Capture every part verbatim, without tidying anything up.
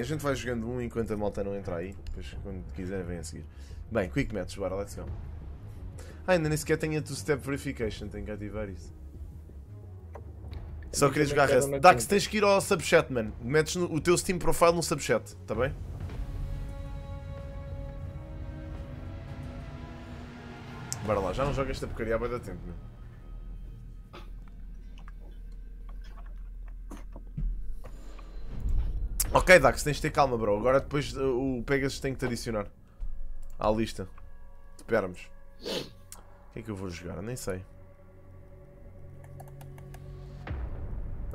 A gente vai jogando um enquanto a malta não entra aí. Depois, quando quiser, vem a seguir. Bem, quick match, bora, let's go. Ah, ainda nem sequer tenho a two-step verification, tenho que ativar isso. Só queria jogar rest. Dax, tens que ir ao subchat, mano. Metes no, o teu Steam Profile no subchat, tá bem? Bora lá, já não joga esta porcaria há bué de tempo, meu. Ok, Dax, tens de ter calma, bro. Agora depois o Pegasus tem que te adicionar à lista. Esperamos. O que é que eu vou jogar? Nem sei.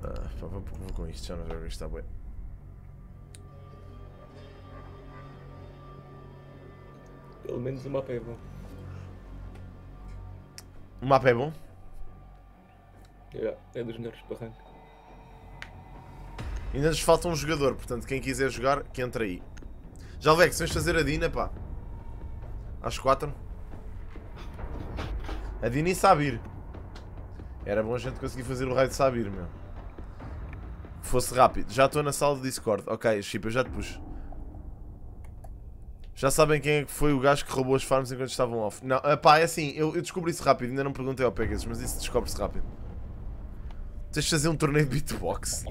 Ah, pá, vou, vou com isto, já não jogo isto, está bem. Pelo menos o mapa é bom. O mapa é bom? É, é dos melhores para rank. Ainda nos falta um jogador, portanto quem quiser jogar, que entra aí. Já Lvex, vamos fazer a Dina, pá. Às quatro. A Dina e Sabir. Era bom a gente conseguir fazer o raio de Sabir, meu. Fosse rápido. Já estou na sala do Discord. Ok, Chip, eu já te puxo. Já sabem quem é que foi o gajo que roubou as farms enquanto estavam off? Não, pá, é assim, eu, eu descobri isso rápido. Ainda não perguntei ao Pegasus, mas isso descobre-se rápido. Tens de fazer um torneio de beatbox.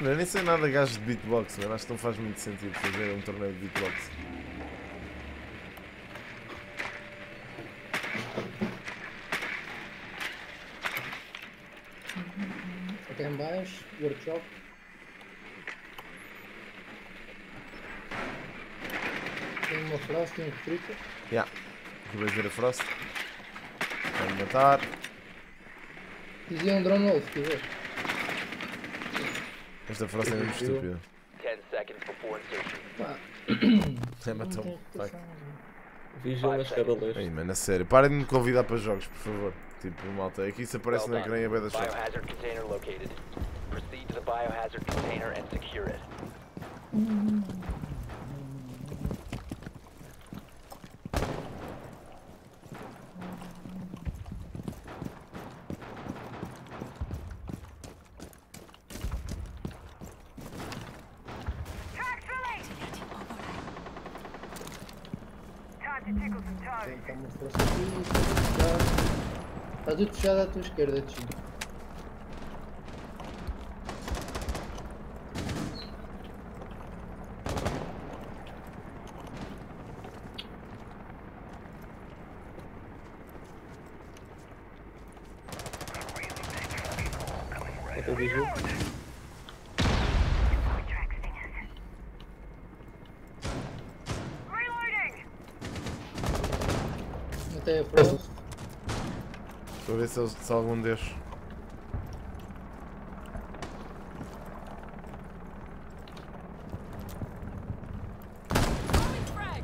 Não, nem sei nada gajo de beatbox, mano. Acho que não faz muito sentido fazer um torneio de beatbox. Aqui em baixo, workshop. Tem uma Frost, tem um Frica. Já, vou ver a Frost. Vai me matar. Dizia um drone novo, se quiser. Esta Frost é mesmo estúpida. É, matou-me. Vejam as cabeleiras. Ei, mano, a sério, parem de me convidar para jogos, por favor. Tipo, malta, aqui isso aparece na grelha bem da chave. Está tudo fechado à tua esquerda, Chip. Até a próxima. Vou ver se, se algum destes.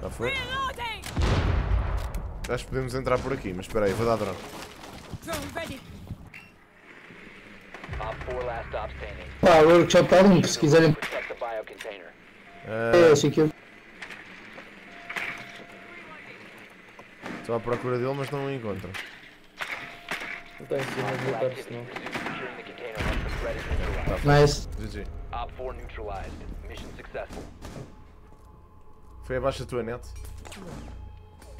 Já foi? Acho que podemos entrar por aqui, mas espera aí, vou dar drone. Pá, o workshop está limpo, se quiserem. É, achei que eu. Estou à procura dele, mas não o encontro. Não tem cima de voltar, senão. Nice. G G. Foi abaixo da tua net?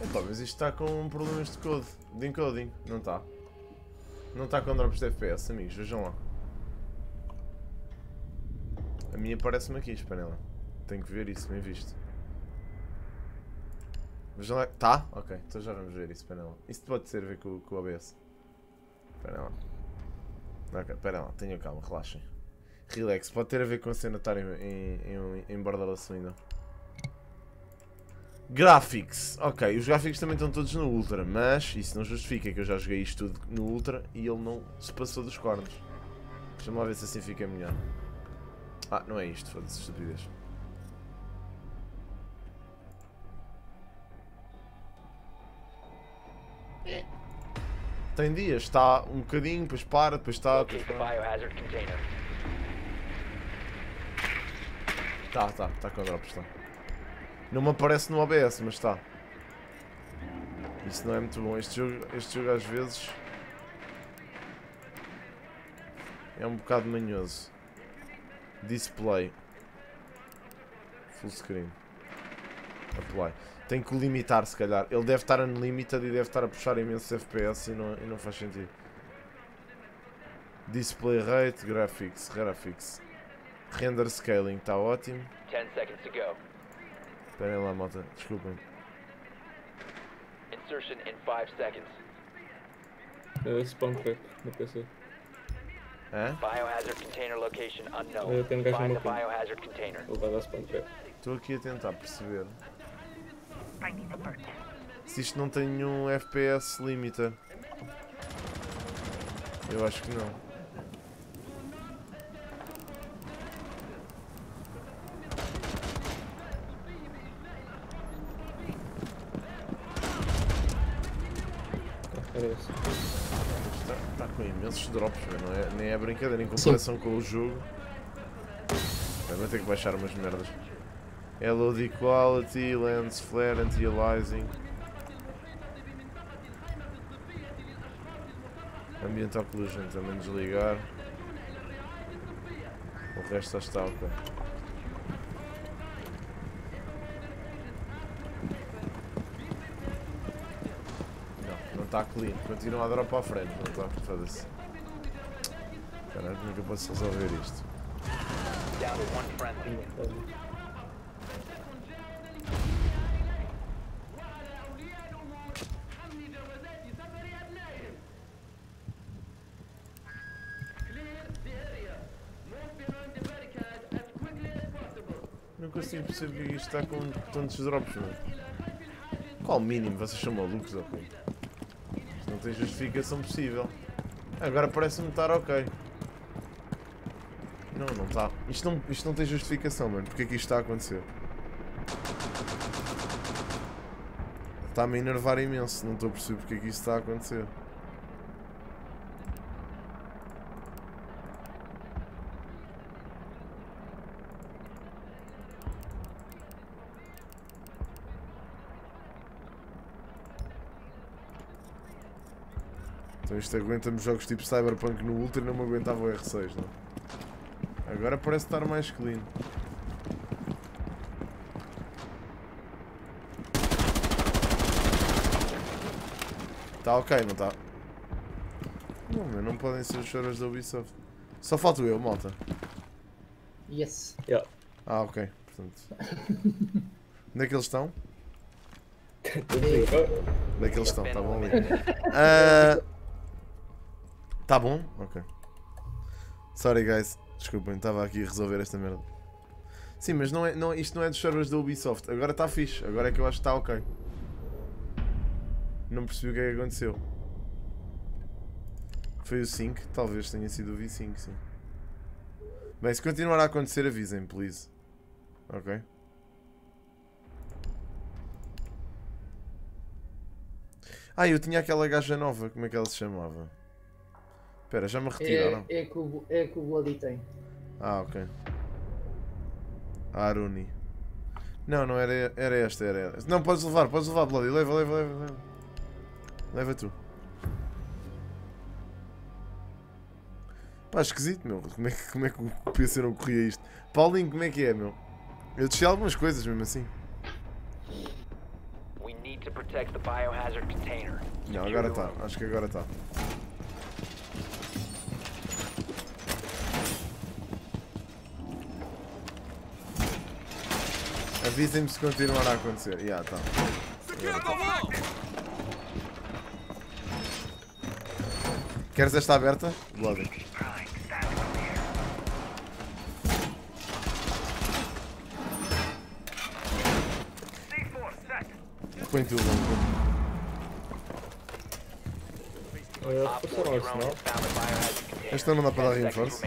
Então, mas isto está com problemas de code, de encoding. Não está. Não está com drops de F P S, amigos. Vejam lá. A minha aparece-me aqui, esperem lá. Tenho que ver isso, bem visto. Vejam lá. Tá? Ok, então já vamos ver isso, esperem lá. Isso pode ser ver com, com o A B S. Espera lá. Ok, espera lá, tenham calma, relaxem. Relax, pode ter a ver com a cena estar em, em, em, em bordelaço ainda. Graphics. Ok, os gráficos também estão todos no Ultra, mas isso não justifica que eu já joguei isto tudo no Ultra e ele não se passou dos cornos. Deixa-me lá ver se assim fica melhor. Ah, não é isto, foda-se, estupidez. Tem dias, está um bocadinho, depois para, depois está. Depois para. Tá, tá, está com drops, está. Não me aparece no A B S, mas está. Isso não é muito bom. Este jogo, este jogo às vezes é um bocado manhoso. Display. Full screen. Apply. Tem que o limitar, se calhar. Ele deve estar unlimited e deve estar a puxar imensos F P S e não, e não faz sentido. Display rate, graphics, graphics. Render scaling, está ótimo. dez segundos to go. Esperem lá, malta, desculpem. Insertion in five seconds. É spawn pack no P C. Hã? Biohazard container location unknown. Eu tenho que achar uma coisa. Biohazard container. Ele vai dar spawn pack. Estou aqui a tentar perceber. Se isto não tem nenhum F P S limiter. Eu acho que não. Está, está com imensos drops, não é, nem é brincadeira em comparação Sim. com o jogo. Vai ter que baixar umas merdas. L O D Quality, Lens Flare, Anti-Aliasing. Ambiental Collision também desligar. O resto já está ok. Não, não está clean. Continuam a drop à frente, não está apertado assim. Caralho, como é que eu posso resolver isto? Assim percebo que isto está com tantos drops, mano. Qual mínimo? Vocês são malucos ou okay? quê? Isto não tem justificação possível. Agora parece-me estar ok. Não, não está. Isto não, isto não tem justificação, mano. Porque é que isto está a acontecer? Está-me a enervar imenso. Não estou a perceber porque é que isto está a acontecer. Então isto aguenta-me jogos tipo Cyberpunk no Ultra e não me aguentava o R seis, não? Agora parece estar mais clean. Está ok, não está? Não, meu, não podem ser os choros da Ubisoft. Só falto eu, malta. Yes. Yeah. Ah, ok. Portanto. Onde é que eles estão? Onde é que eles estão? Está bom ali. Uh... Tá bom? Ok. Sorry guys, desculpem, estava aqui a resolver esta merda. Sim, mas não é, não, isto não é dos servers da Ubisoft. Agora está fixe, agora é que eu acho que está ok. Não percebi o que é que aconteceu. Foi o cinco? Talvez tenha sido o V cinco, sim. Bem, se continuar a acontecer avisem, please. Ok? Ah, eu tinha aquela gaja nova, como é que ela se chamava? Espera, já me retiraram? É, é, que o, é que o Bloody tem. Ah, ok. Aruni. Não, não era, era esta, era esta. Não, podes levar, podes levar, Bloody. Leva, leva, leva, leva. Leva tu. Pá, esquisito, meu. Como é que, como é que o P C não corria isto? Paulinho, como é que é, meu? Eu deixei algumas coisas mesmo assim. Não, agora está. Acho que agora está. Avisem-me se continuar a acontecer. Yeah, tá. Queres esta aberta? Bloody. Põe tudo. Esta não dá para dar reinforce.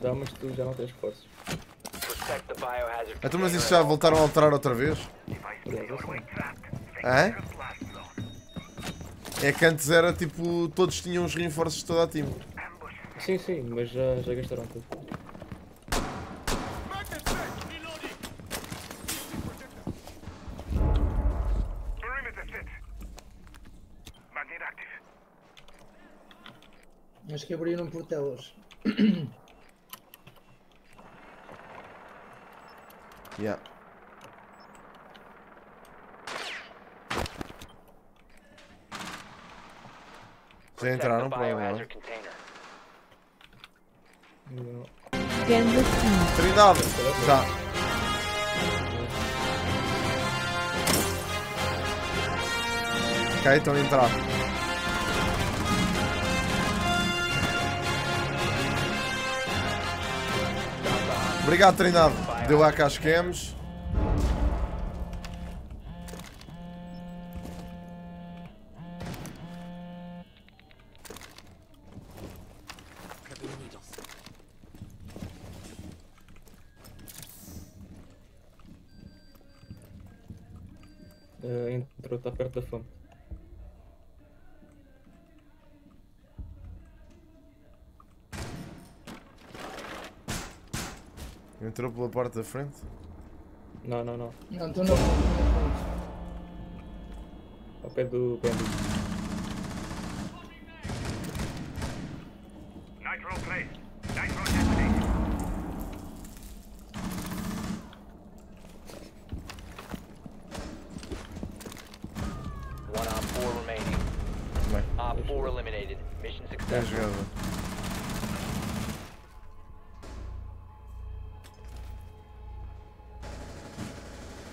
Dá, mas tu já não tens forças. Então, mas isto já voltaram a alterar outra vez? Hã? É que antes era tipo, todos tinham os reinforços toda a time. Sim, sim, mas já, já gastaram tudo. Acho que abriram portelas. Yeah. Vocês entraram para lá, né? Trindade! Tá. Ok, estão a entrar. Obrigado, Trindade. Deu lá cá as cams. Está perto da fome. Entrou pela porta da frente? Não, não, não. Não, estou na frente. Ao pé do bandido.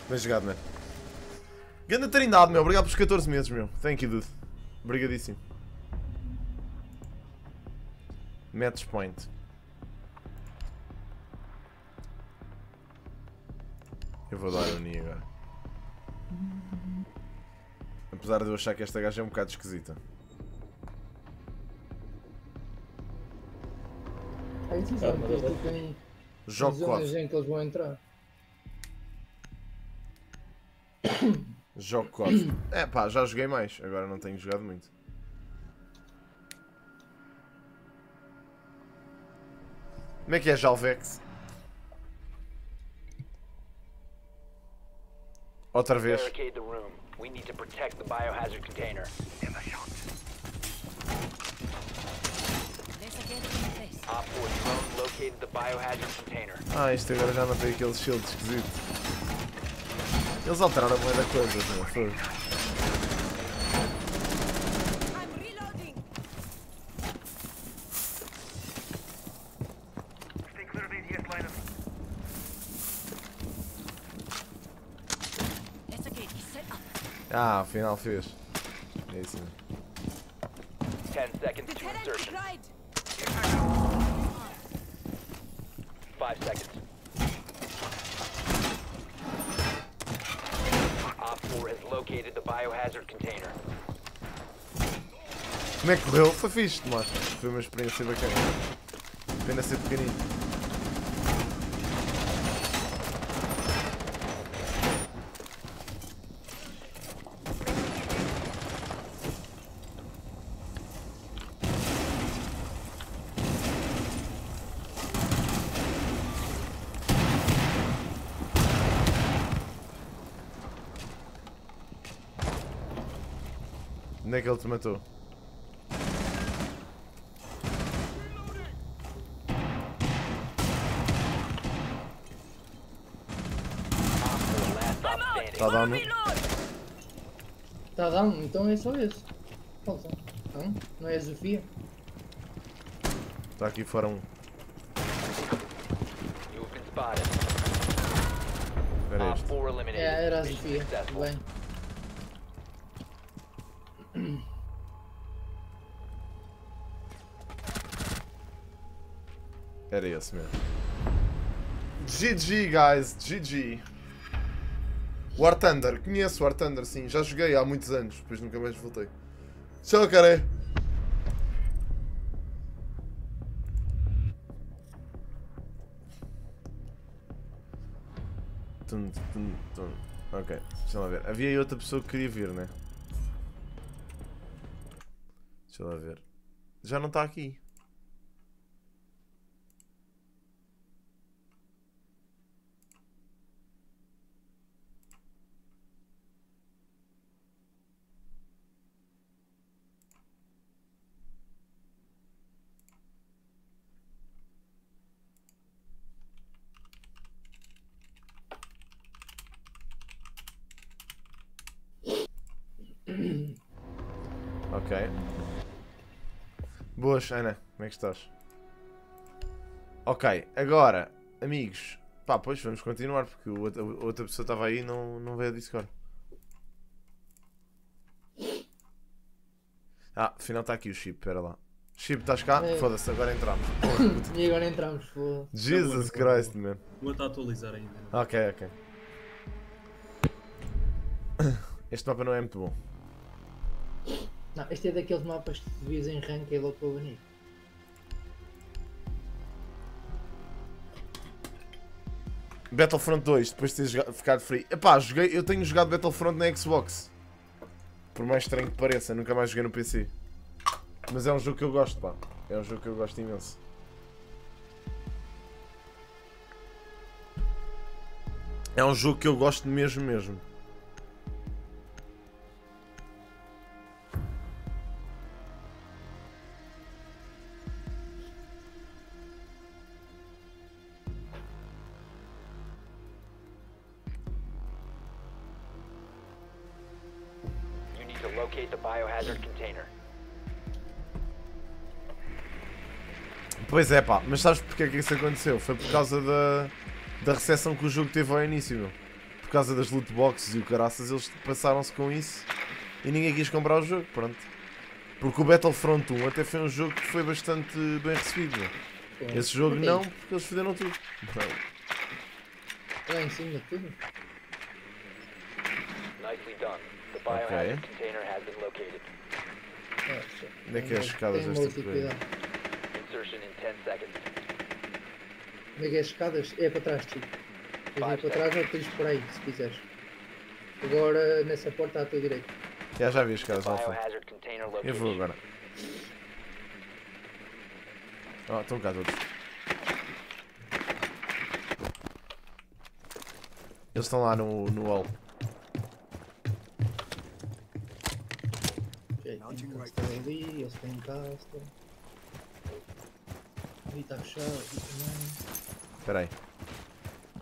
Bem jogado, mano. Ganda Trindade, meu. Obrigado pelos catorze meses, meu. Thank you, dude. Obrigadíssimo. Match point. Eu vou dar a Uni agora. Apesar de eu achar que esta gaja é um bocado esquisita. É isso, sabe? Tem... Jogo quatro. Em que eles vão entrar. Jogo C O D. É pá, já joguei mais, agora não tenho jogado muito. Como é que é, Lvex? Outra vez. Ah, isto agora já não tem aquele shield esquisito. Eles alteraram a moeda coisa, meu, foi. Ah, afinal fez. É isso mesmo. dez segundos para insertion. cinco segundos. Located the biohazard container. Como é que correu? Foi fixe, Tomás. Foi uma experiência bacana. Pena ser pequenino. Onde é que ele te matou? Tá down? Tá down? Então é só esse. Falta. Não? Não é a Sofia? Tá aqui fora um. Era este. É, era a Sofia. Bem. Era esse mesmo. G G, guys. G G. War Thunder. Conheço War Thunder, sim. Já joguei há muitos anos. Depois nunca mais voltei. Tchau, cara. Tum, tum, tum. Ok. Deixa lá ver. Havia aí outra pessoa que queria vir, né? Deixa lá ver. Já não está aqui. Ok. Boas, Ana. Como é que estás? Ok, agora, amigos. Pá, pois, vamos continuar, porque a outra pessoa estava aí e não, não veio a Discord. Ah, afinal está aqui o Chip, espera lá. Chip, estás cá? É. Foda-se, agora entramos. E agora entramos, foda-se. Jesus Christ, man. Vou estar a atualizar ainda. Ok, ok. Este mapa não é muito bom. Não, este é daqueles mapas que devias em rank e logo para banir. Battlefront dois, depois de ter ficado free. Epá, joguei, eu tenho jogado Battlefront na Xbox. Por mais estranho que pareça, nunca mais joguei no P C. Mas é um jogo que eu gosto, pá. É um jogo que eu gosto imenso. É um jogo que eu gosto mesmo, mesmo. Pois é, pá, mas sabes porque é que isso aconteceu? Foi por causa da, da recepção que o jogo teve ao início, meu. Por causa das loot boxes e o caraças, eles passaram-se com isso e ninguém quis comprar o jogo, pronto. Porque o Battlefront um até foi um jogo que foi bastante bem recebido, meu. Esse jogo não, porque eles fizeram tudo. É em cima de tudo. Ok. Onde é que é as escadas desta coisa? Mega as escadas? É para trás, tipo. Tens ir para trás ou tens por aí, se quiseres. Agora, nessa porta à tua direita. Já já vi as escadas, Alfa. Eu vou agora. Oh, estão cá todos. Eles estão lá no, no hall. Eles estão ali, eles estão em casa. Ali está fechado, aqui também. Espera aí.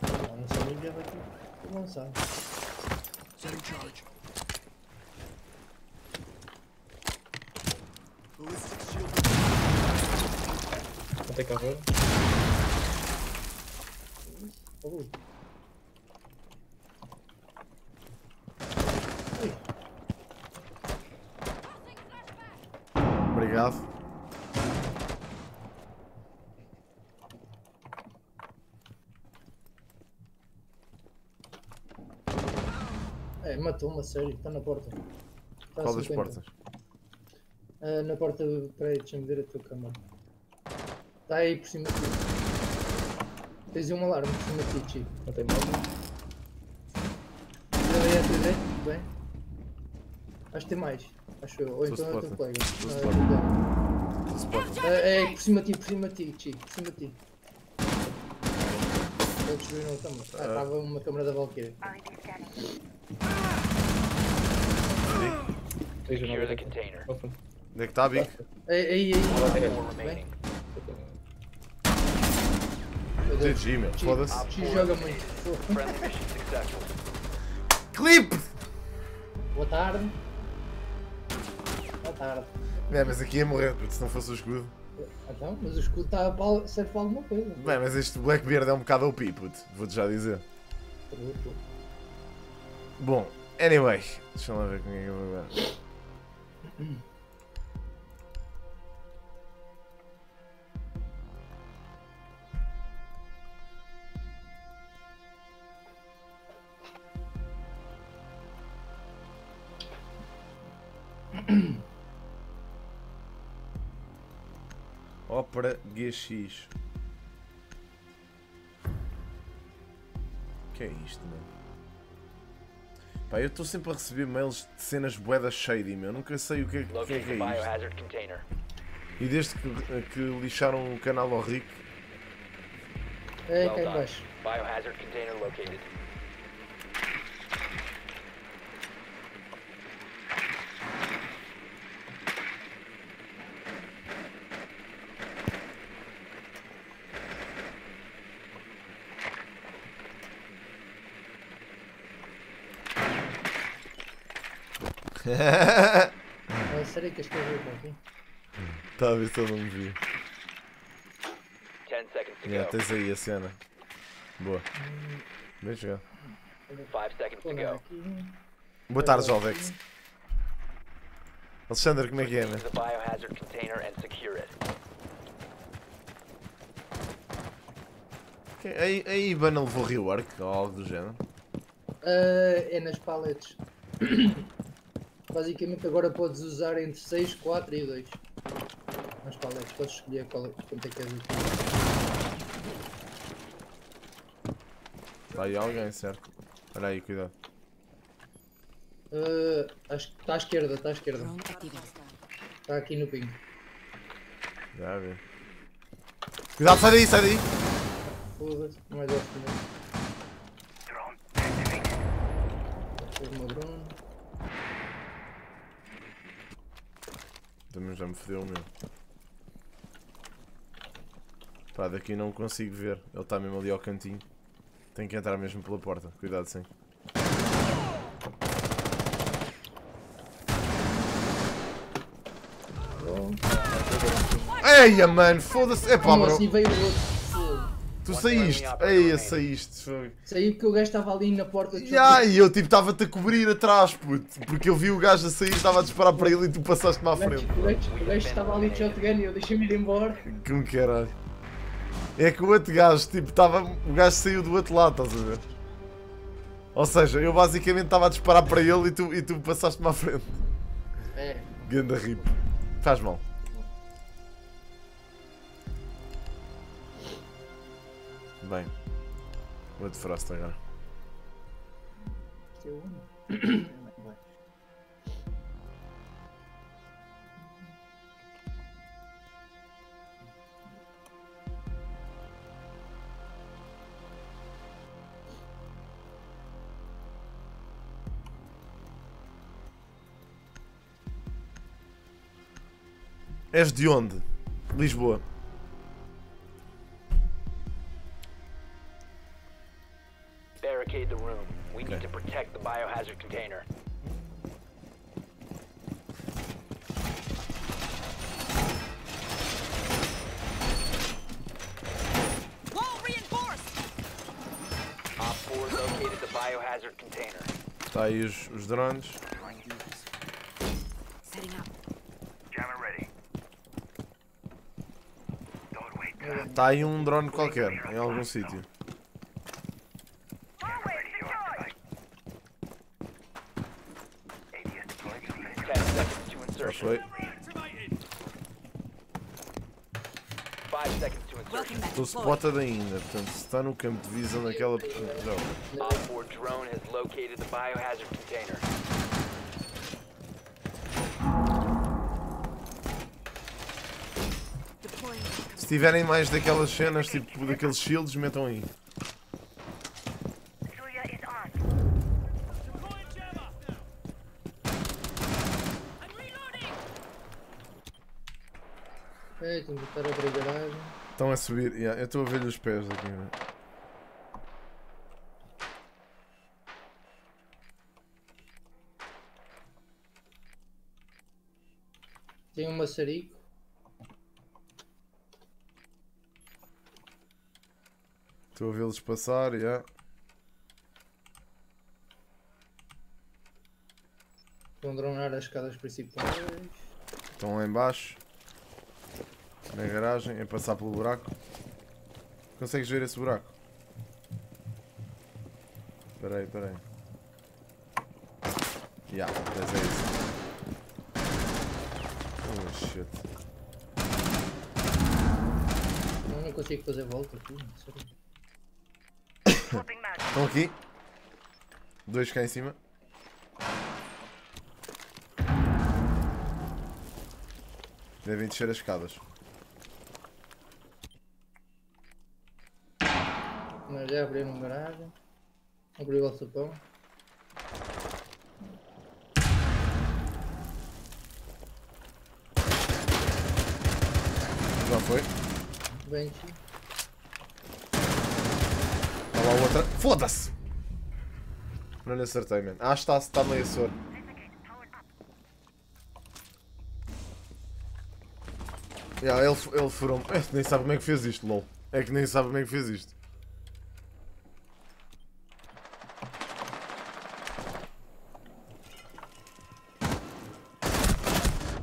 Ah, não sei, já vai aqui. Vou lançar. Até cá agora. Ui. Obrigado. Matou uma série, está na porta. Está qual das portas? Uh, na porta, peraí, deixa-me ver a tua câmara. Está aí por cima de ti. Tens um alarme por cima de ti, Chico. Não tem mal. Já veio a T V? Tudo bem? Acho que tem mais. Acho eu. Ou então é o teu colega. É por cima de ti, por cima de ti, Chico. Por cima de ti. Eu destruí uma câmara. Ah, estava uma câmara da Valkyrie. Secure the container. Onde é que está, Big? Aí, aí, aí. G G, meu. Foda-se. G joga muito. Clip! Boa tarde. Boa tarde. É, mas aqui ia morrer, se não fosse o escudo. Então, mas o escudo tá para... serve para alguma coisa. Bem, mas este Blackbeard é um bocado O P, puto. Vou-te já dizer. Bom, anyway. Deixa lá ver como é que eu vou agora. Opera G X. Que é isto, mano? Pá, eu estou sempre a receber mails de cenas boedas shady, meu. Eu nunca sei o que é que é, que é isto. E desde que, que lixaram o canal ao Rick... É, cá em baixo. Biohazard container located. série que je peux jouer avec mon fils. Tá, isso eu não me vi. Yeah, tens aí a cena. Boa. Bem jogado. Boa tarde, Lvex. Alexander, como é que é, né? A, a Iba não levou rework ou algo do género? Uh, é nas paletes. Basicamente agora podes usar entre seis, quatro e dois. Nas paletes, podes escolher qual, quanto é que é do. Está aí alguém, certo? Espera aí, cuidado. Uh, acho que está à esquerda, está à esquerda. Está aqui no pingo. Já vi. Cuidado, sai daí, sai daí! Foda-se, não é desse também. Também já me fodeu o meu. Pá, daqui não consigo ver. Ele está mesmo ali ao cantinho. Tenho que entrar mesmo pela porta. Cuidado, sim. Eia, mano, foda-se. É pá, bro. Tu saíste, eia, saíste. Foi. Saí porque o gajo estava ali na porta. E yeah, eu tipo estava-te a cobrir atrás, puto. Porque eu vi o gajo a sair, estava a disparar para ele e tu passaste-me à frente. O gajo, o gajo estava ali de shotgun e eu deixei-me ir embora. Como caralho. É que o outro gajo, tipo, estava... o gajo saiu do outro lado, estás a ver? Ou seja, eu basicamente estava a disparar para ele e tu, e tu passaste-me à frente. É. Ganda rip. Faz mal. Bem, vou de Frost agora. És de onde? Lisboa. Barricade the room. We need to protect the biohazard container. Wall reinforced. Op four located the biohazard container. Está aí os, os drones. Setting up. Jammer ready. Don't wait. Está aí um drone qualquer em algum sítio. Foi. Estou spotado ainda, portanto se está no campo de visão daquela... Não. Se tiverem mais daquelas cenas, tipo daqueles shields, metam aí. Estão a subir, yeah, eu estou a ver-lhe os pés daqui, né? Tem um maçarico. Estou a vê-los passar, já. Yeah. Estão a dronar as escadas principais. Estão lá em baixo. Na garagem, é passar pelo buraco. Consegues ver esse buraco? Espera aí, espera aí. Ya, yeah, é isso. Oh shit. Eu não consigo fazer volta aqui, sério. Estão aqui. Dois cá em cima. Devem descer as escadas. Já abriram uma garagem, abriu o alçapão. Já foi. Bem aqui. Olha lá outra. Foda-se! Não lhe acertei, mano. Ah, está-se, está meio soro. Yeah, ele, ele foram. É, nem sabe como é que fez isto, lol. É que nem sabe como é que fez isto.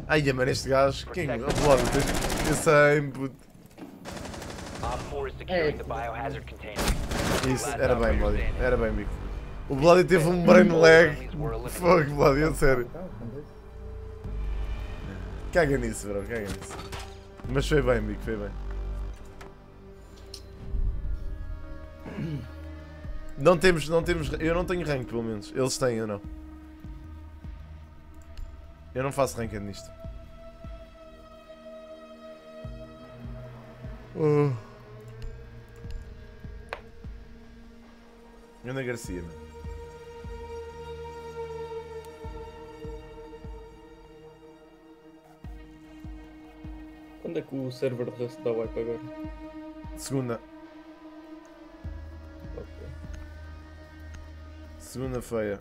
Ai, mano, este gajo. Quem? O Bloody, eu sei, puto. Isso, era bem, Bloody. Era bem, Bico. O Bloody teve um brain lag. Fogo, Bloody, é sério. Caga nisso, bro, caga nisso. Mas foi bem, Bico, foi bem. Não temos, não temos. Eu não tenho rank, pelo menos. Eles têm, eu não. Eu não faço ranked nisto. Uh. Ana Garcia, mano. Quando é que o server de resto dá wipe agora? Segunda. Ok. Segunda feia.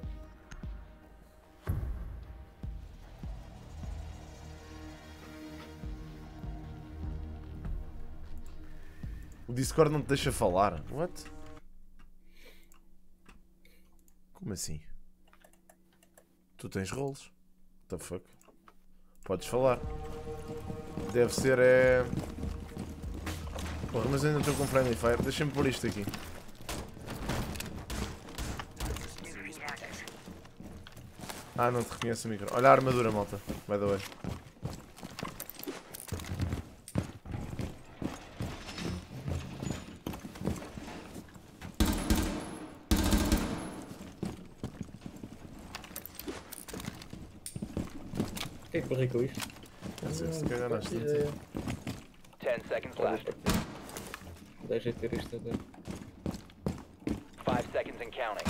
O Discord não te deixa falar. What? Como assim? Tu tens rolos? What the fuck? Podes falar. Deve ser é... Porra, mas eu ainda estou com Friendly Fire. Deixa-me pôr isto aqui. Ah, não te reconhece o micro. Olha a armadura, malta. By the way. Com isto. Não sei, se calhar nós temos. dez segundos left. Deixa ter isto até. cinco segundos and counting.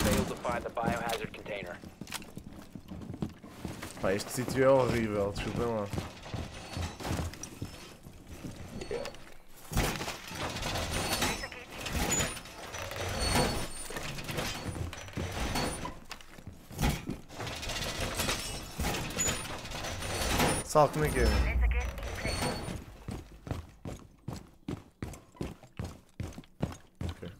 Failed to find the biohazard container. Pá, este sítio é horrível, desculpem lá. Sal, como é que é? Okay.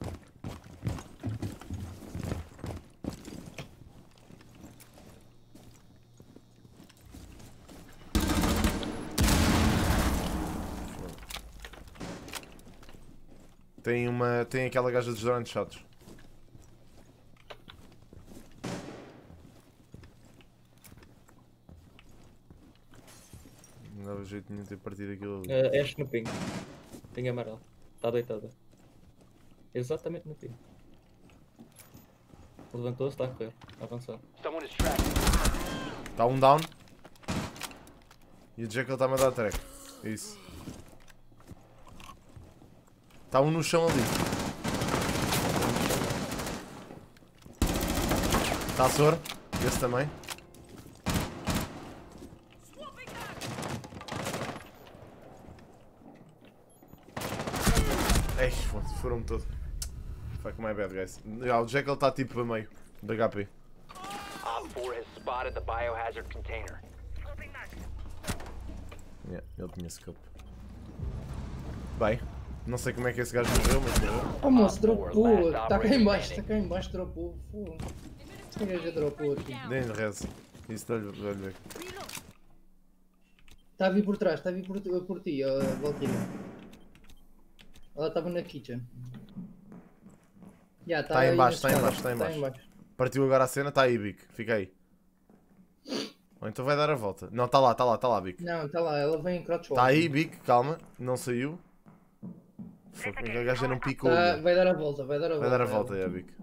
Tem uma. Tem aquela gaja dos drones chatos. Tinha de ter partido aquilo ali. Uh, és no ping. Ping amarelo. Está deitada. Exatamente no ping. Levantou-se, está a correr. Avançou. Está um down. E o Jackal está a mandar track. Isso. Está um no chão ali. Está a sor. Esse também. Foram-me todo. Fuck my bad, guys. Ah, o Jackal está tipo a meio de H P. Yeah, ele tinha scope. Bem, não sei como é que esse gajo morreu, mas morreu. Oh, moço, dropou. Está cá em baixo, está cá em baixo, dropou. Este gajo já dropou aqui. Dei-lhe res. Isso dá-lhe ver. Está a vir por trás, está a vir por, por ti, uh, Valkyrie. Ela estava na kitchen. Está yeah, tá em baixo, está em baixo, está em baixo. Tá em baixo. Partiu agora a cena, está aí, Bic. Fica aí. Ou então vai dar a volta. Não, está lá, está lá, está lá, Bic. Não, está lá, ela vem em crouch. Está aí, Bic, calma. Não saiu. A gaja não picou. Tá, vai dar a volta, vai dar a volta. Vai dar a volta, é, yeah, Bic.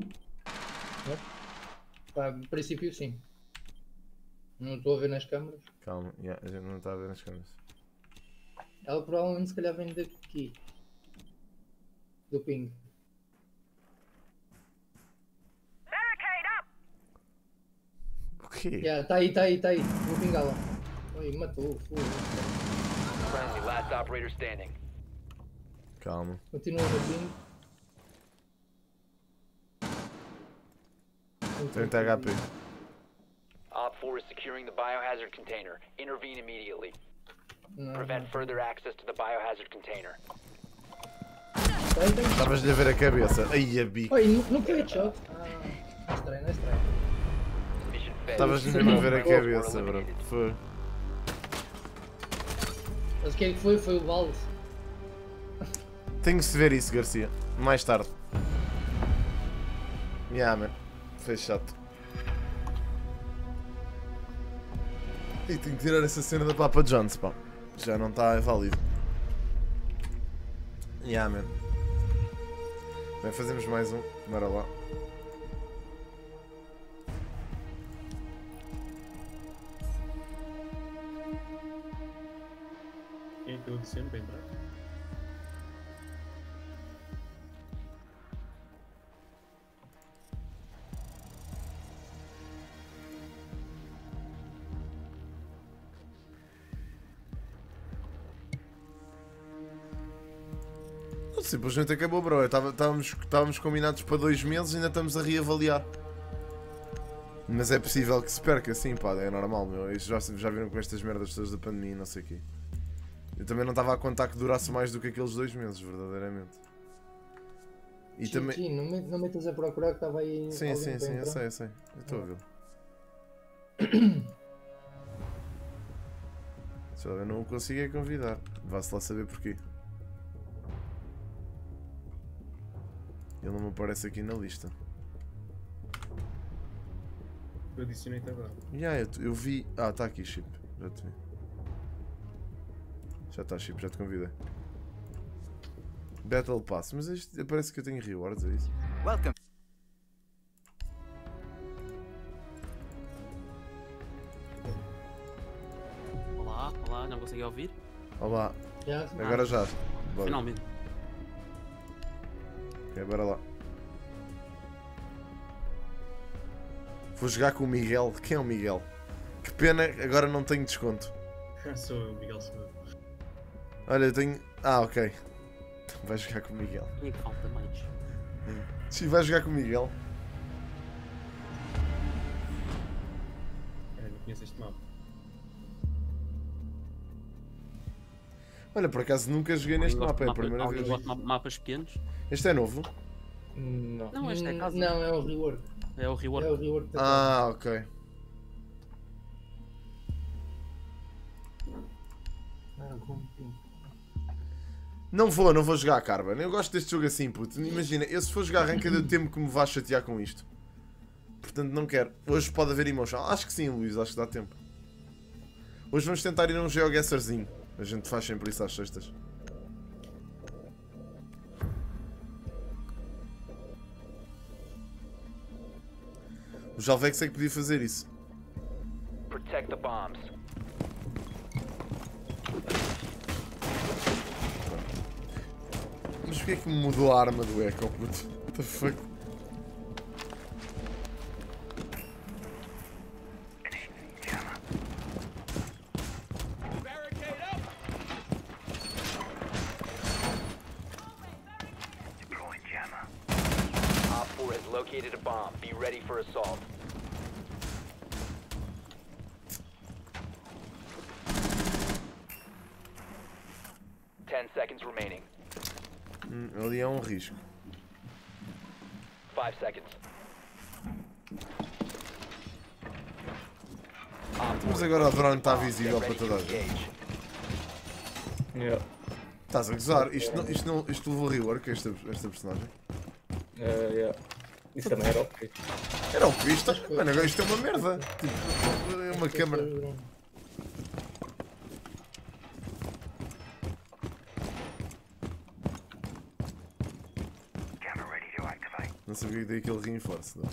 Pá, no princípio sim. Não estou a ver nas câmaras. Calma, yeah, a gente não está a ver nas câmaras. Ela provavelmente se calhar vem daqui. Do ping. O quê? Yeah, tá aí, tá aí, tá aí. Vou pingá-la. Oi, matou. Friendly, calma. Continua no ping. trinta H P. Op four is securing the biohazard container. Intervene immediately. Prevent further access to the biohazard container. Tá, mas de ver a cabeça. Ai, a bica. Oi, não foi headshot. Ah, estranho, não é estranho. Estavas mesmo a ver a cabeça, bro. Foi. Mas o que é que foi? Foi o balde. Tem que se ver isso, Garcia. Mais tarde. Yeah, man. Foi chato. E tenho que tirar essa cena da Papa John's, pá. Já não está válido. Yeah, man. Bem, fazemos mais um. Bora lá. Quem é que eu disse para entrar? Simplesmente acabou, bro. Estávamos combinados para dois meses e ainda estamos a reavaliar. Mas é possível que se perca, sim, pá, é normal, meu. Isto já, já viram com estas merdas todas da pandemia e não sei o quê. Eu também não estava a contar que durasse mais do que aqueles dois meses, verdadeiramente. E sim, também... sim, não, me, não me estás a procurar que estava aí... Sim, sim, sim, eu sei, eu sei. Eu estou a vê-lo. Deixa eu ver, não o consigo é convidar. Vá-se lá saber porquê. Ele não me aparece aqui na lista. Eu adicionei-te agora. Yeah, eu, eu vi... Ah, está aqui, Chip. Já te vi. Já está, Chip. Já te convidei. Battle Pass. Mas isto parece que eu tenho rewards, é isso? Welcome. Olá, olá. Não consegui ouvir? Olá. Yeah, agora já. Bora. Finalmente. Ok, bora lá. Vou jogar com o Miguel. Quem é o Miguel? Que pena, agora não tenho desconto. Sou eu, Miguel Silva. Olha, eu tenho... Ah, ok. Vai jogar com o Miguel. E que falta mais. Sim, vai jogar com o Miguel. Eu não conheço este mapa. Olha, por acaso nunca joguei neste mapa, é a primeira vez. Alguém gosta de mapas pequenos? Este é novo? Não. Não, este é casa. Não, é o rework. É o rework. É o rework da ah, ok. Não vou, não vou jogar a Carva. Eu gosto deste jogo assim, puto. Imagina, eu se for jogar arranca do tempo que me vá chatear com isto. Portanto, não quero. Hoje pode haver emoção. Acho que sim, Luís, acho que dá tempo. Hoje vamos tentar ir a um GeoGuessrzinho. A gente faz sempre isso às sextas. O Lvex é que podia fazer isso. Protect the bombs. Mas porquê é que me mudou a arma do Echo, puto? What the fuck? Risco. Five seconds. Mas agora o drone está visível para toda a gente. Yeah. Estás a gozar? Isto, não, isto, não, isto levou rework esta, esta personagem? Uh, yeah. Isso também era ok. Era ok, isto, mano, agora isto é uma merda. Tipo, é uma câmera. Não sabia que dei aquele reinforce, não.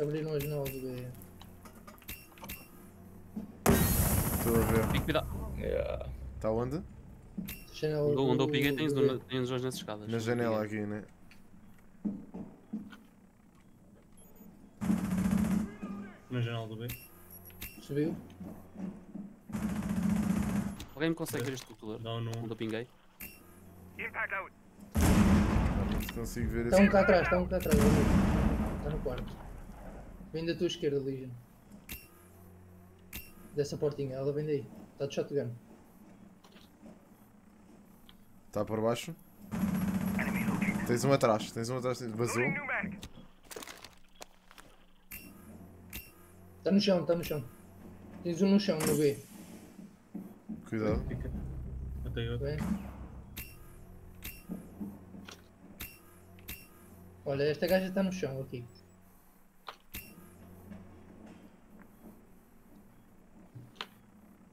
Abriram as novas do B. Estou a ver. Tem que cuidar. Yeah. Está onde? Janela. Onde eu peguei tem os dois nas escadas. Na janela aqui, né? Na janela do B. Subiu. Alguém me consegue ver este computador? Não, não. Onde eu pinguei? Consigo ver esse. Está um cá atrás, está um cá atrás. Está no quarto. Vem da tua esquerda, Legion. Dessa portinha, ela vem daí. Está de shotgun. Está por baixo? Tens um atrás, tens um atrás, vazou. Está no chão, está no chão. Tens um no chão, no B. Cuidado. Matei outro. Bem. Olha, esta gaja está no chão aqui.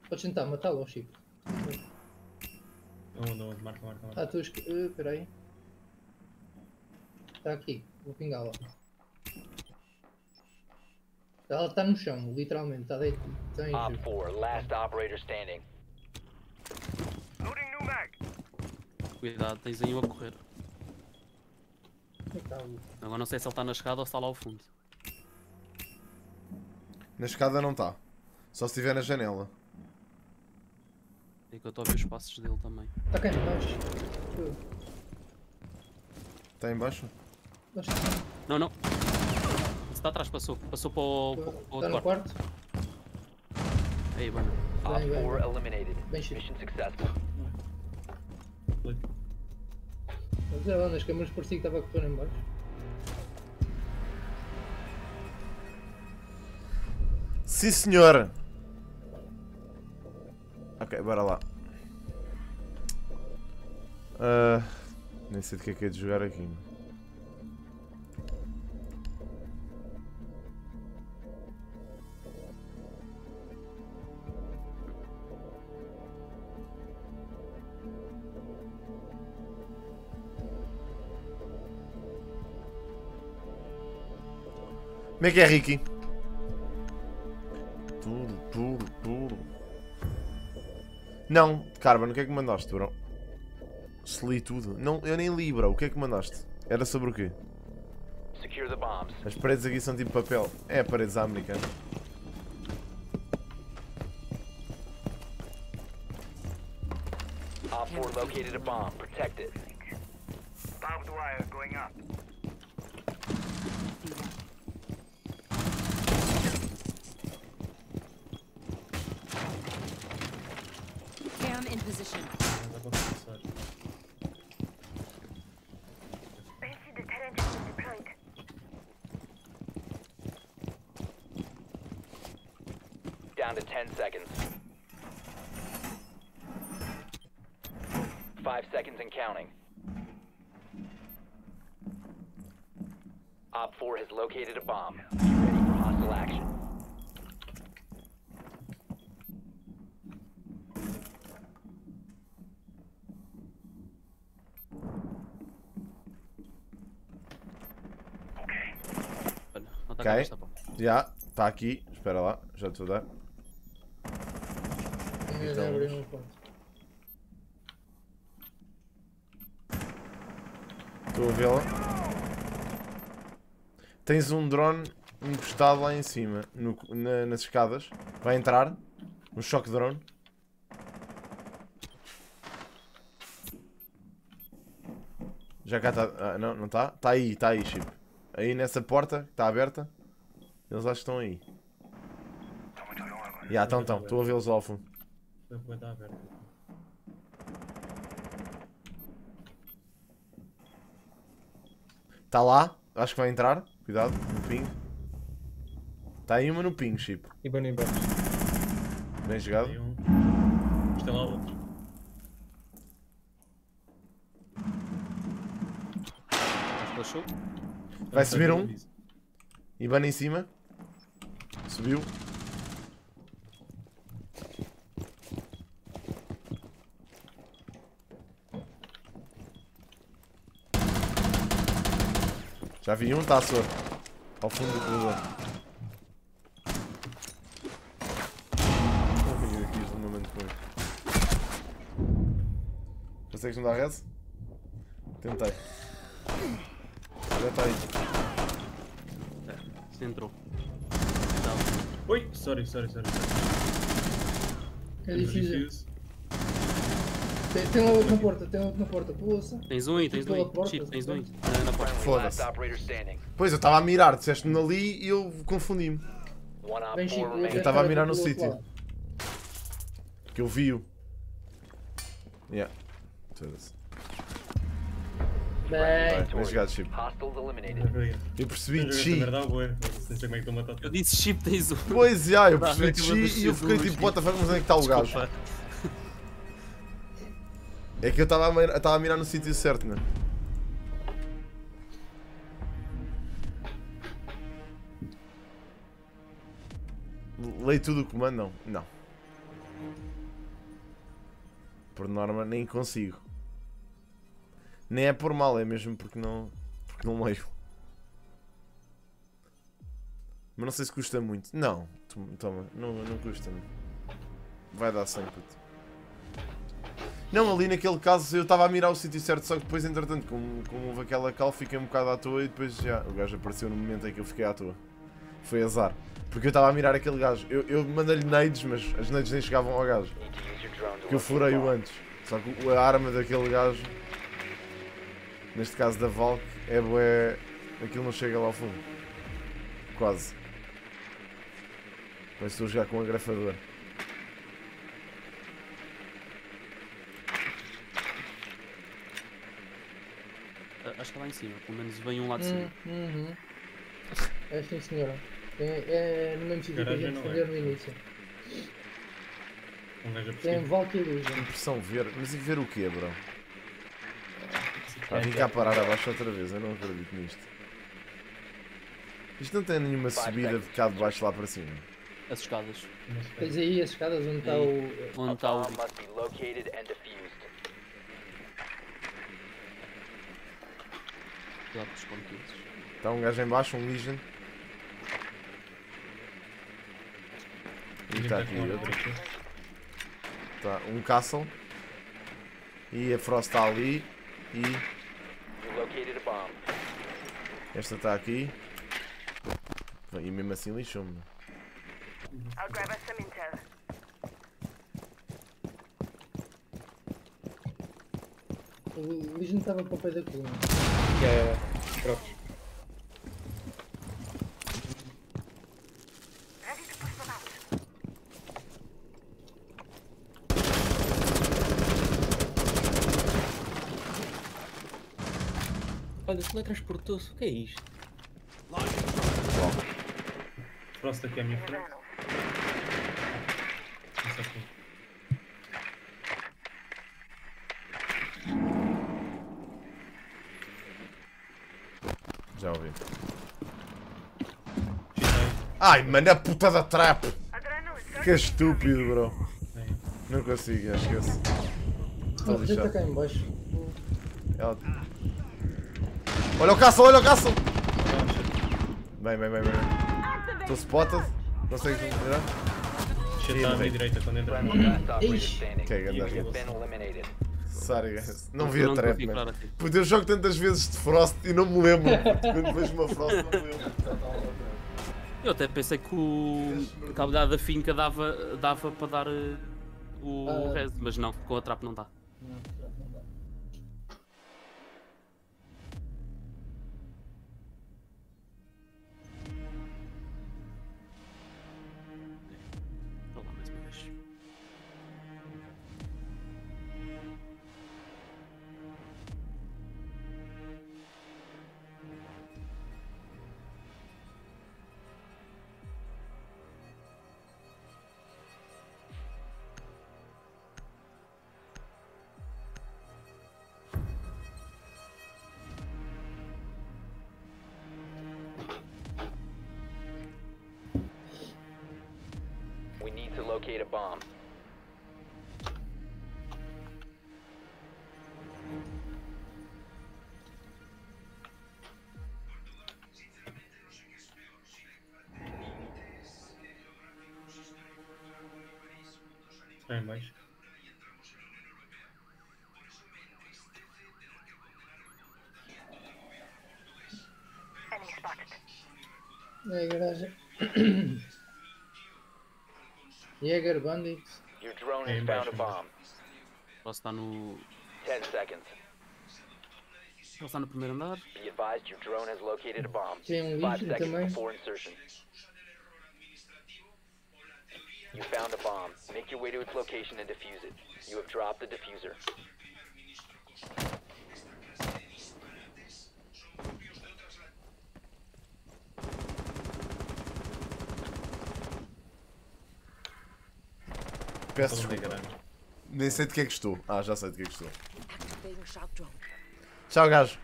Podes tentar matá-lo, Chip. Onde, onde? Marca, marca, marca. Ah, tu esque... Uh, peraí. Está aqui, vou pingá-la. Ela está no chão, literalmente, está dentro. Op four, last operator standing. Loading new mag. Cuidado, tens aí um a correr. Agora não sei se ele está na escada ou se está lá ao fundo. Na escada não está. Só se estiver na janela. É que eu estou a ver os passos dele também. Está cá em baixo. Está em baixo? Não, não. Está atrás, passou. Passou para o, para o outro tá quarto. Está no quarto? Aí, Op four eliminated. Mission successful. Mas é onde as câmaras parecia que estava a correr em baixo. Sim, senhor! Ok, bora lá. Uh, nem sei do que é que é de jogar aqui. Como é que é, Ricky? Tudo, tudo, tudo. Não, Carmen, o que é que mandaste, bro? Se li tudo. Não, eu nem li, bro. O que é que mandaste? Era sobre o quê? As paredes aqui são tipo papel. É, paredes à americana. Op four located a bomb. Protect it. Barbed wire going up. Down to ten seconds. five seconds and counting. Op four has located a bomb. Be ready for hostile action. Ok, já, está aqui, espera lá, já te vou dar. Estou a vê-la. Tens um drone encostado lá em cima, no, na, nas escadas. Vai entrar, um choque drone. Já cá está, ah, não, não está? Está aí, está aí, Chip. Aí nessa porta que está aberta, eles acho que estão aí. Já, estão, estão. Estou a vê-los ao fundo. Está aberta. Está lá. Acho que vai entrar. Cuidado, no ping. Está aí uma no ping, Chip. E bem embaixo. Bem jogado. Está lá outro. Flashou. Vai subir um. Iba em cima. Subiu. Já vi um, tá, senhor. Ao fundo do corredor. Pensei que não dá res? Tentei. Já está aí. É, se entrou. Oi! Sorry, sorry, sorry. É difícil. Tem, tem um outro na porta, tem um outro na porta. Poxa. Tens um aí, tens um aí. Chip, tens um aí. Na porta. Foda-se. Pois, eu estava a mirar, disseste-me ali e eu confundi-me. Eu estava a mirar no sítio. Porque eu vi-o. Yeah. Foda-se. Bem, bem jogado, Chip. Eu percebi de Chi. Eu disse Chip, tens um. Pois é, yeah, eu percebi de Chi e eu fiquei tipo, what the fuck, mas onde é que está o gajo? É que eu estava a, a mirar no sítio certo, não é? Leio tudo o comando? Não. Não. Por norma, nem consigo. Nem é por mal, é mesmo porque não, porque não leio. Mas não sei se custa muito. Não, toma, não, não custa. Vai dar cem, puto. Não, ali naquele caso eu estava a mirar o sítio certo, só que depois, entretanto, como, como houve aquela cal, fiquei um bocado à toa e depois já... O gajo apareceu no momento em que eu fiquei à toa. Foi azar. Porque eu estava a mirar aquele gajo. Eu, eu mandei-lhe nades, mas as nades nem chegavam ao gajo. Porque eu furei-o antes. Só que a arma daquele gajo... Neste caso da Valk, é bué... Aquilo não chega lá ao fundo. Quase. Mas estou a jogar com um agrafador. Acho que é lá em cima, pelo menos vem um lá de cima. Uhum. Acho que sim, senhora. É, é no mesmo sítio que a gente defendeu no início. Tem Valkyrie. Tem impressão ver, mas e ver o quê, bro? Vai ficar parar abaixo outra vez, eu não acredito nisto. Isto não tem nenhuma subida de cá de baixo lá para cima. As escadas. Tens aí as escadas onde está o... Onde está o... Está um gajo em baixo, um Legion. E está aqui outro. Está um Castle. E a Frost está ali. E... Esta está aqui. E mesmo assim lixou-me. O Legion estava para o pé da coluna. É, é, é. Pronto. Olha, teletransportou-se, o que é isto? Frost aqui à minha frente. Já ouvi. Ai, mano, a puta da trap! Que estúpido, bro. Não consigo, esquece. Estou lixado. Ela... Olha o caça, olha o caça! Bem, bem, bem, bem. Estou spotted. Consegues me tirar? Está à minha direita quando entrar. Que sério, não vi a trap, mano. Porque eu jogo tantas vezes de Frost e não me lembro. Quando vejo uma Frost não me lembro. Eu até pensei que o... a cabeçada da Finca dava, dava para dar uh, o uh... res, mas não, com a trap não dá. Locate a bomb. Tem mais. Na igreja. Jager, Bandit. Your drone has found a bomb. Posso estar no. ten seconds. Ele está no primeiro andar. Be advised your drone has located a bomb. Tem um lixo também. You found a bomb. Make your way to its location and defuse it. You have dropped the diffuser. Peço desculpa. Nem sei de que é que estou. Ah, já sei de que é que estou. Tchau, gajo.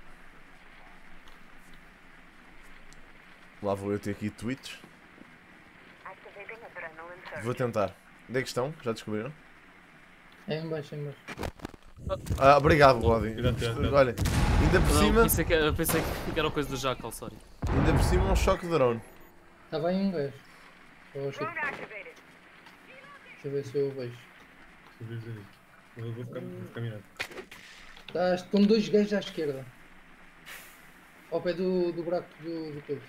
Lá vou eu ter aqui tweets. Vou tentar. Onde é que estão? Já descobriram? É em baixo, é em baixo. Ah, obrigado, Bloody. Olha, ainda por cima... Pensei que, eu pensei que era coisa do Jackal, sorry. Ainda por cima um choque de drone. Estava em inglês. Deixa eu ver se eu vejo. Deixa eu ver se eu vou caminhar. Estão dois gajos à esquerda. Ao pé do, do buraco do, do povo.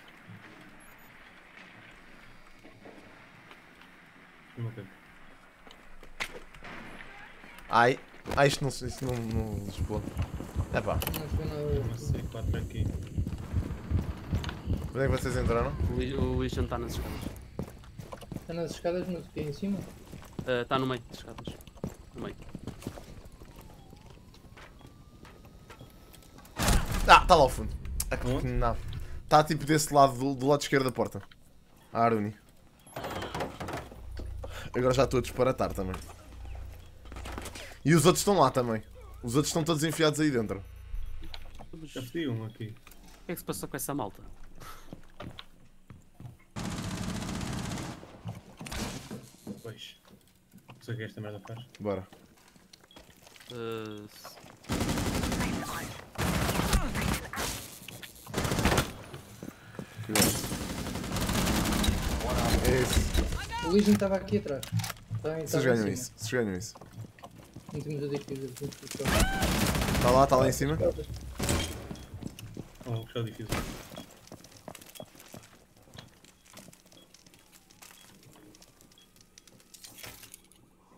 Ai, ai, isto não se não, não explode. É pá. Não sei, quatro aqui. Onde é que vocês entraram? O Legion está nas escadas. Está nas escadas, mas o que é em cima? Está uh, no meio das escadas. No meio. Ah, está lá ao fundo. Está tipo desse lado, do, do lado esquerdo da porta. A Aruni. Agora já estou a disparatar também. E os outros estão lá também. Os outros estão todos enfiados aí dentro. Já pedi um aqui. O que é que se passou com essa malta? Pois. Não sei o que esta merda faz. Bora. Uh... É isso. O Legion estava aqui atrás. Vocês ganham isso, vocês ganham isso. Não temos a defesa, temos que buscar. Está lá, está lá em cima. Vou buscar a defesa.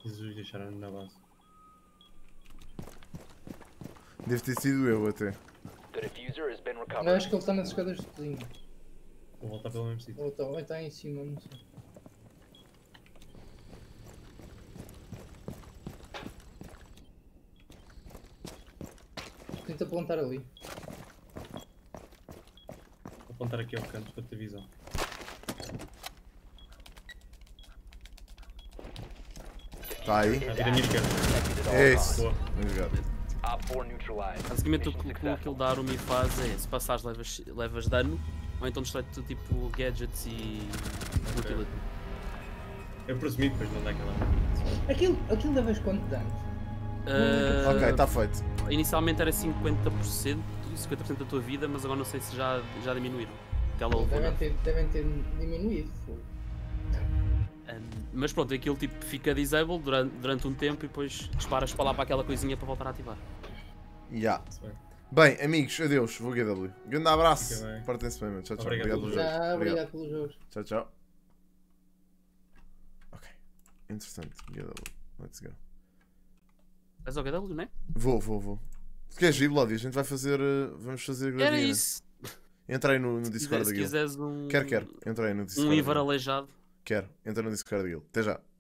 Jesus, deixaram-me na base. Deve ter sido eu até. Eu acho que ele está nas escadas de cozinha. Vou voltar pelo mesmo sítio. Ou está, ou está em cima, não sei. Tenta plantar ali. Vou plantar aqui ao canto para ter visão. Está aí. Está a minha esquerda. É isso. Obrigado. Basicamente o que, o que ele da Arumi faz é, se passares levas, levas dano, ou então destrói tu tipo gadgets e okay. Utility. Eu presumi depois não dá aquela... Aquilo, aquilo levas quanto dano? Uh, ok, está feito. Inicialmente era cinquenta por cento, cinquenta por cento da tua vida, mas agora não sei se já, já diminuíram. Devem ter, devem ter diminuído. Um, mas pronto, aquilo tipo fica disabled durante, durante um tempo e depois disparas para lá para aquela coisinha para voltar a ativar. Já. Yeah. Bem, amigos, adeus. Vou G W. Grande abraço. Partem-se bem, mano. Tchau, tchau. Obrigado, obrigado pelos jogos. Tchau, tchau. Ok. Interessante. G W. Let's go. Vais ao G W, não é? Vou, vou, vou. Se queres ir, Bloody, a gente vai fazer. Vamos fazer gradinha. Era isso. Entrei no, no Discord da Guild. Se quiseres um. Quer, quer. Entrei no Discord. Um Ivar aleijado. Quero, entra no Discord dele. Até já.